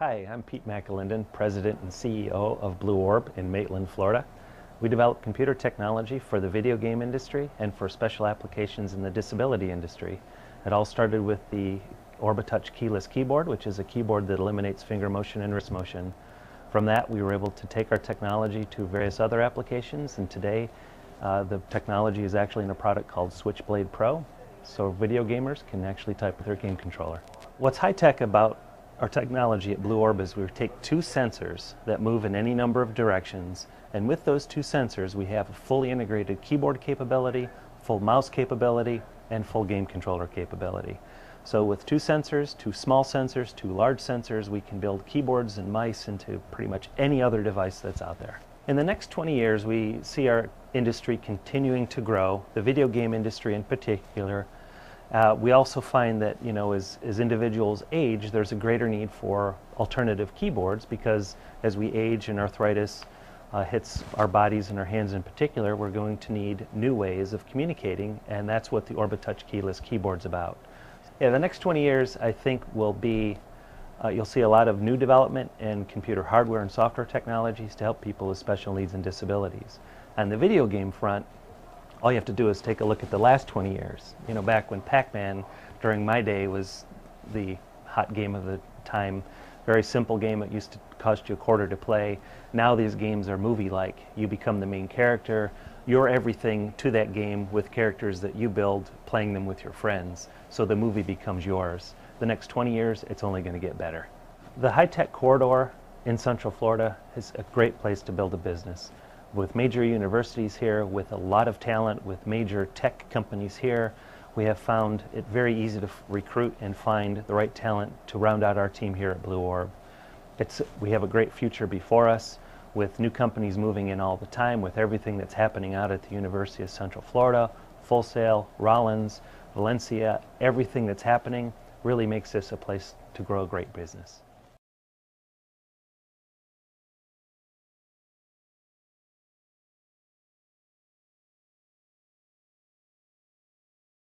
Hi, I'm Pete McAlindon, President and CEO of Blue Orb in Maitland, Florida. We develop computer technology for the video game industry and for special applications in the disability industry. It all started with the Orbitouch Keyless Keyboard, which is a keyboard that eliminates finger motion and wrist motion. From that, we were able to take our technology to various other applications, and today the technology is actually in a product called Switchblade Pro, so video gamers can actually type with their game controller. What's high-tech about our technology at Blue Orb is we take two sensors that move in any number of directions, and with those two sensors we have a fully integrated keyboard capability, full mouse capability, and full game controller capability. So with two sensors, two small sensors, two large sensors, we can build keyboards and mice into pretty much any other device that's out there. In the next 20 years we see our industry continuing to grow, the video game industry in particular. We also find that, as individuals age, there's a greater need for alternative keyboards, because as we age and arthritis hits our bodies and our hands in particular, we're going to need new ways of communicating, and that's what the Orbitouch Keyless Keyboard's about. Yeah, the next 20 years, I think, will be, you'll see a lot of new development in computer hardware and software technologies to help people with special needs and disabilities. On the video game front, all you have to do is take a look at the last 20 years. Back when Pac-Man, during my day, was the hot game of the time. Very simple game. It used to cost you $0.25 to play. Now these games are movie-like. You become the main character. You're everything to that game with characters that you build, playing them with your friends. So the movie becomes yours. The next 20 years, it's only going to get better. The high-tech corridor in Central Florida is a great place to build a business, with major universities here, with a lot of talent, with major tech companies here. We have found it very easy to recruit and find the right talent to round out our team here at Blue Orb. We have a great future before us, with new companies moving in all the time, with everything that's happening out at the University of Central Florida, Full Sail, Rollins, Valencia. Everything that's happening really makes this a place to grow a great business.